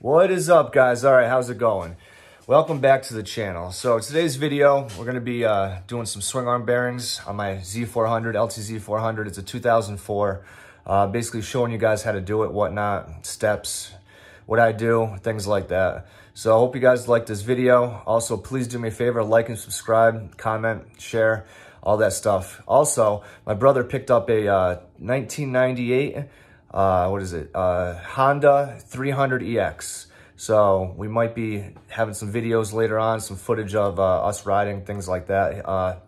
What is up, guys? All right, how's it going? Welcome back to the channel. So today's video, we're going to be doing some swing arm bearings on my Z400, LTZ400. It's a 2004. Basically showing you guys how to do it, whatnot, steps, what I do, things like that. So I hope you guys like this video. Also, please do me a favor, like and subscribe, comment, share, all that stuff. Also, my brother picked up a 1998, Honda 300 EX. So we might be having some videos later on, some footage of us riding, things like that.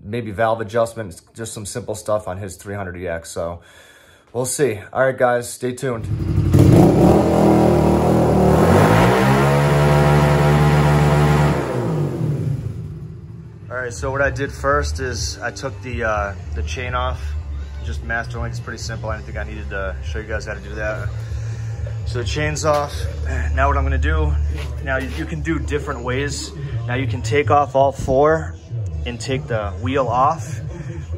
Maybe valve adjustments, just some simple stuff on his 300 EX. So we'll see. All right, guys, stay tuned. All right, so what I did first is I took the chain off. Just Master Link is pretty simple. I didn't think I needed to show you guys how to do that. So the chain's off. Now what I'm gonna do, now you can do different ways. Now you can take off all four and take the wheel off,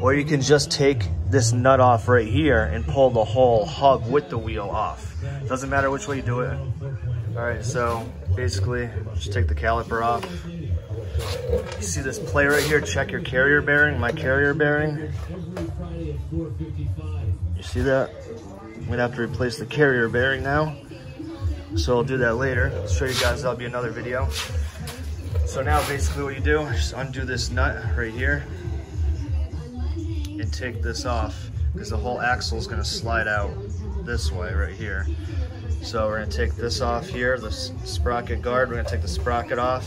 or you can just take this nut off right here and pull the whole hub with the wheel off. Doesn't matter which way you do it. All right, so basically just take the caliper off. You see this play right here? Check your carrier bearing, my carrier bearing. You see that? I'm gonna have to replace the carrier bearing now. So I'll do that later. I'll show you guys, that'll be another video. So now basically what you do, just undo this nut right here and take this off, because the whole axle is gonna slide out this way right here. So we're gonna take this off here, the sprocket guard, we're gonna take the sprocket off,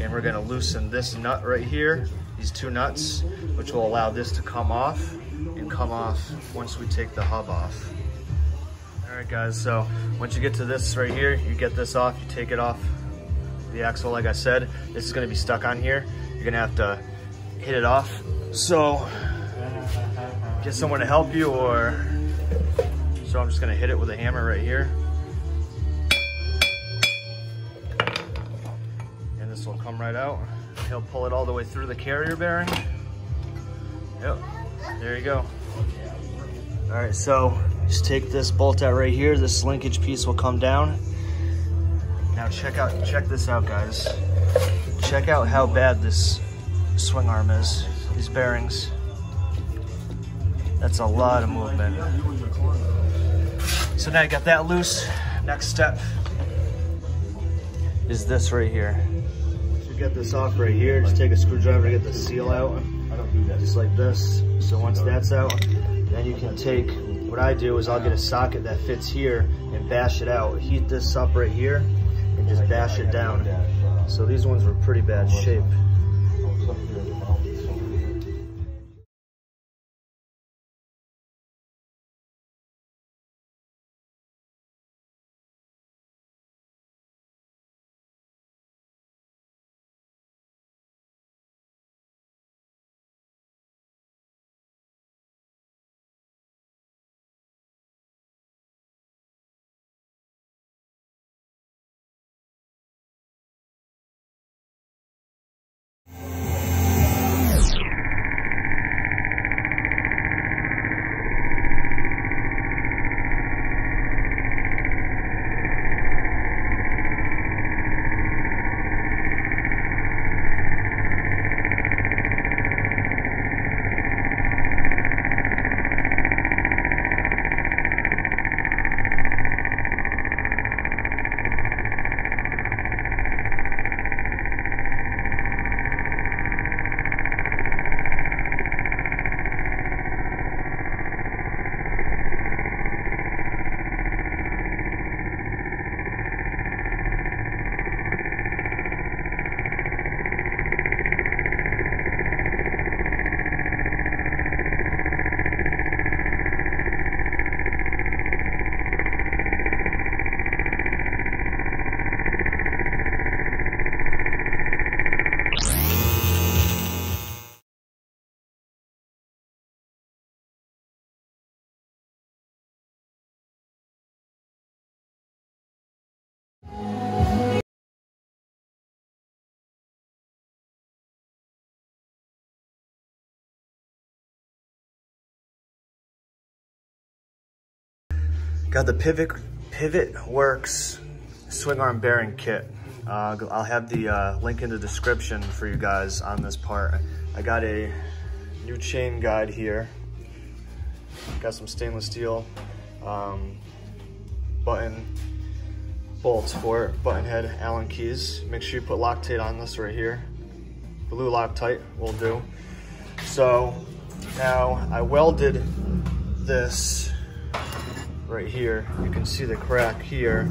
and we're gonna loosen this nut right here, these two nuts, which will allow this to come off and come off once we take the hub off. All right, guys, so once you get to this right here, you get this off, you take it off the axle, like I said. This is gonna be stuck on here. You're gonna have to hit it off. So get someone to help you, or so I'm just gonna hit it with a hammer right here. Will come right out. He'll pull it all the way through the carrier bearing. Yep, there you go. All right, so just take this bolt out right here. This linkage piece will come down. Now check this out, guys. Check out how bad this swing arm is, these bearings. That's a lot of movement. So now you got that loose. Next step is this right here. Get this off right here, just take a screwdriver to get the seal out, just like this. So once that's out, then you can take, what I do is I'll get a socket that fits here and bash it out, heat this up right here and just bash it down. So these ones were pretty bad shape. Got the Pivot Works swing arm bearing kit. I'll have the link in the description for you guys on this part. I got a new chain guide here. Got some stainless steel bolts for it, button head, Allen keys. Make sure you put Loctite on this right here. Blue Loctite will do. So now I welded this right here. You can see the crack here.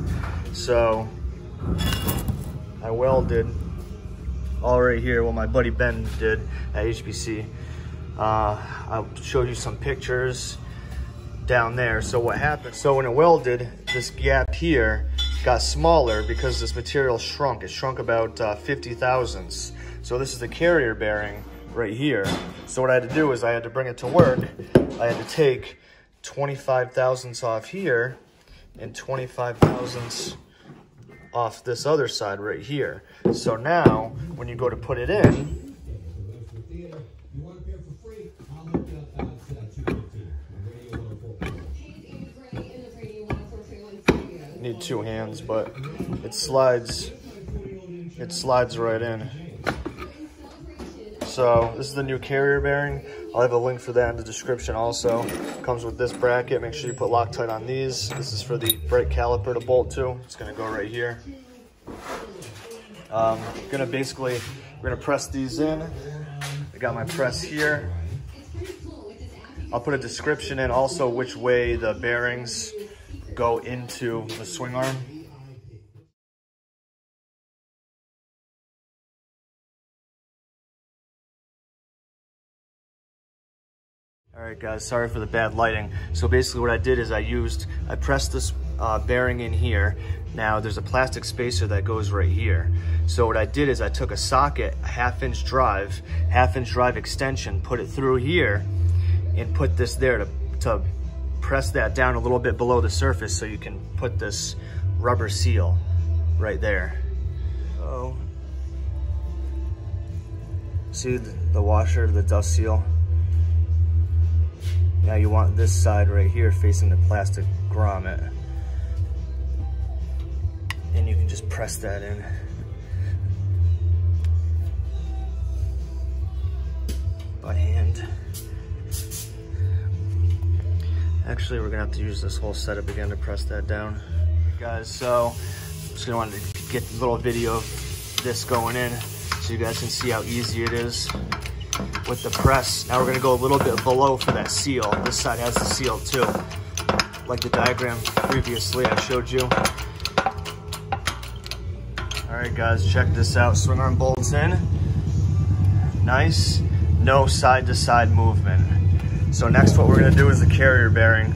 So I welded all right here, what my buddy Ben did at HBC. I'll show you some pictures down there. So what happened, so when it welded, this gap here got smaller because this material shrunk. It shrunk about 50 thousandths. So this is the carrier bearing right here. So what I had to do is I had to bring it to work. I had to take 25 thousandths off here and 25 thousandths off this other side right here. So now when you go to put it in, need two hands, but it slides right in. So this is the new carrier bearing. I'll have a link for that in the description also. Comes with this bracket. Make sure you put Loctite on these. This is for the brake caliper to bolt to. It's gonna go right here. We're gonna press these in. I got my press here. I'll put a description in also which way the bearings go into the swing arm. All right guys, sorry for the bad lighting. So basically what I did is I pressed this bearing in here. Now there's a plastic spacer that goes right here. So what I did is I took a socket, a half inch drive extension, put it through here and put this there to press that down a little bit below the surface so you can put this rubber seal right there. So, see the washer, the dust seal? Now you want this side right here facing the plastic grommet. And you can just press that in. By hand. Actually, we're gonna have to use this whole setup again to press that down. Hey guys, so I'm just gonna want to get a little video of this going in so you guys can see how easy it is. With the press, now we're gonna go a little bit below for that seal. This side has the seal too, like the diagram previously I showed you. All right guys, check this out. Swing arm bolts in, nice, no side to side movement. So next what we're gonna do is the carrier bearing.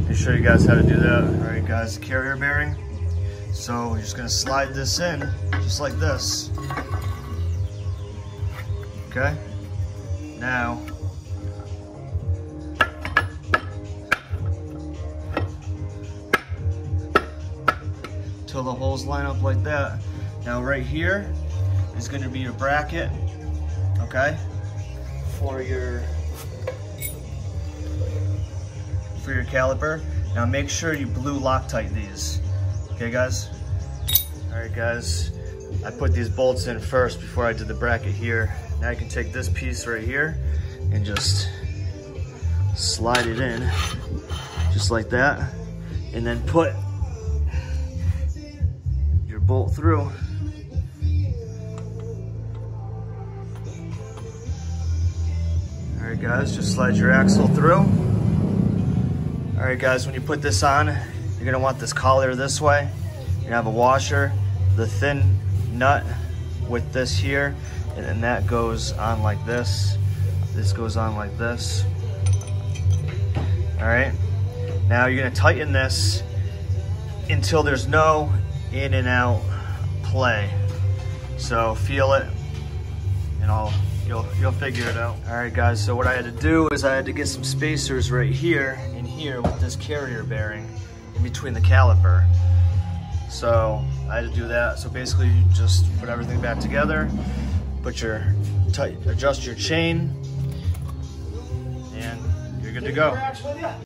Let me show you guys how to do that. All right guys, carrier bearing. So you're just gonna slide this in, just like this, okay? Now, till the holes line up like that. Now right here is gonna be your bracket, okay? For your caliper. Now make sure you blue Loctite these, okay guys? All right guys, I put these bolts in first before I did the bracket here. Now you can take this piece right here and just slide it in, just like that, and then put your bolt through. All right guys, just slide your axle through. All right guys, when you put this on, you're gonna want this collar this way. You're gonna have a washer, the thin nut with this here, and then that goes on like this. This goes on like this. All right, now you're gonna tighten this until there's no in and out play. So feel it, and you'll figure it out. All right guys, so what I had to do is I had to get some spacers right here and here with this carrier bearing in between the caliper. So I had to do that. So basically you just put everything back together. Adjust your chain, and you're good to go.